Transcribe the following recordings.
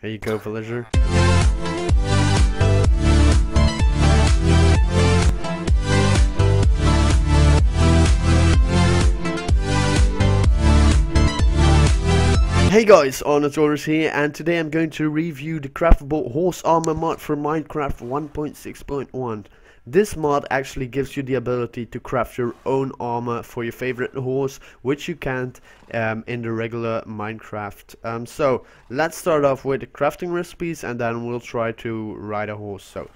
There you go, villager. Hey guys, arnatoras here, and today I'm going to review the Craftable Horse Armor mod for Minecraft 1.6.1. This mod actually gives you the ability to craft your own armor for your favorite horse, which you can't in the regular Minecraft. So let's start off with the crafting recipes, and then we'll try to ride a horse. So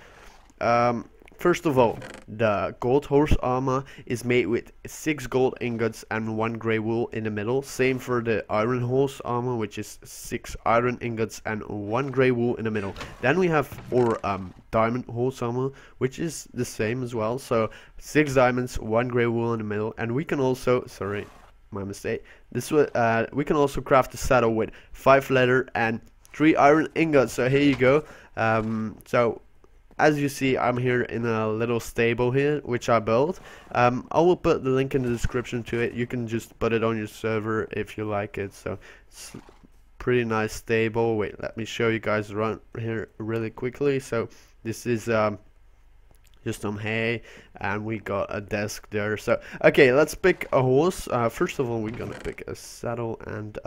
first of all, the gold horse armor is made with 6 gold ingots and 1 grey wool in the middle. Same for the iron horse armor, which is 6 iron ingots and 1 grey wool in the middle. Then we have our diamond horse armor, which is the same as well. So 6 diamonds, 1 grey wool in the middle, and we can also, sorry, my mistake. We can also craft the saddle with 5 leather and 3 iron ingots. So here you go. As you see, I'm here in a little stable here, which I built. I will put the link in the description to it. You can just put it on your server if you like it. So it's pretty nice stable. Wait, let me show you guys around here really quickly. So this is just some hay, and we got a desk there. So okay, let's pick a horse. First of all, we're gonna pick a saddle and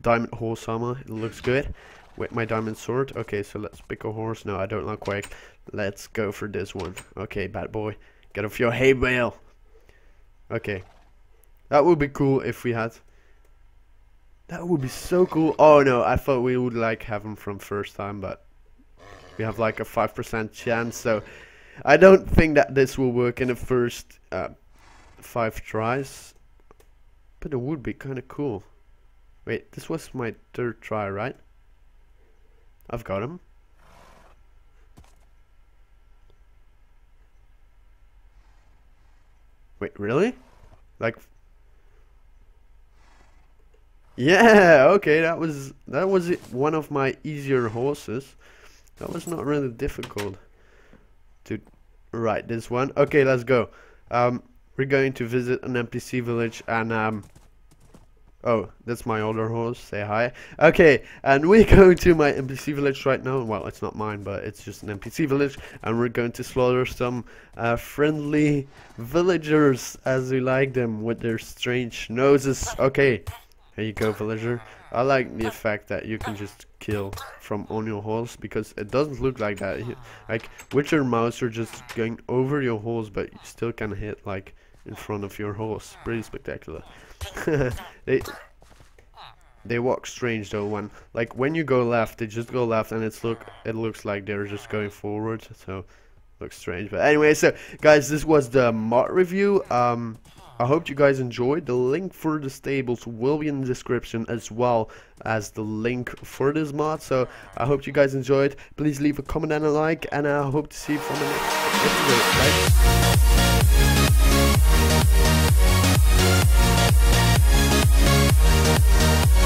diamond horse armor. It looks good with my diamond sword. Okay, so let's pick a horse. No, I don't like quite. Let's go for this one. Okay, bad boy, get off your hay bale. Okay, that would be cool if we had. That would be so cool. Oh no, I thought we would like have him from first time, but we have like a 5% chance. So I don't think that this will work in the first 5 tries, but it would be kind of cool. Wait, this was my 3rd try, right? I've got him. Wait, really? Like, yeah, okay, that was one of my easier horses. That was not really difficult to ride this one. Okay, let's go. We're going to visit an NPC village, and oh, that's my older horse, say hi. Okay, and we're going to my NPC village right now. Well, it's not mine, but it's just an NPC village. And we're going to slaughter some friendly villagers, as we like them, with their strange noses. Okay, here you go, villager. I like the effect that you can just kill from on your horse, because it doesn't look like that. Like, with your mouse, you're just going over your horse, but you still can hit, like, in front of your horse. Pretty spectacular. They walk strange though. When you go left, they just go left, and it looks like they're just going forward. So looks strange. But anyway, so guys, this was the mod review. I hope you guys enjoyed. The link for the stables will be in the description, as well as the link for this mod. So I hope you guys enjoyed. Please leave a comment and a like, and I hope to see you from the next episode. Bye.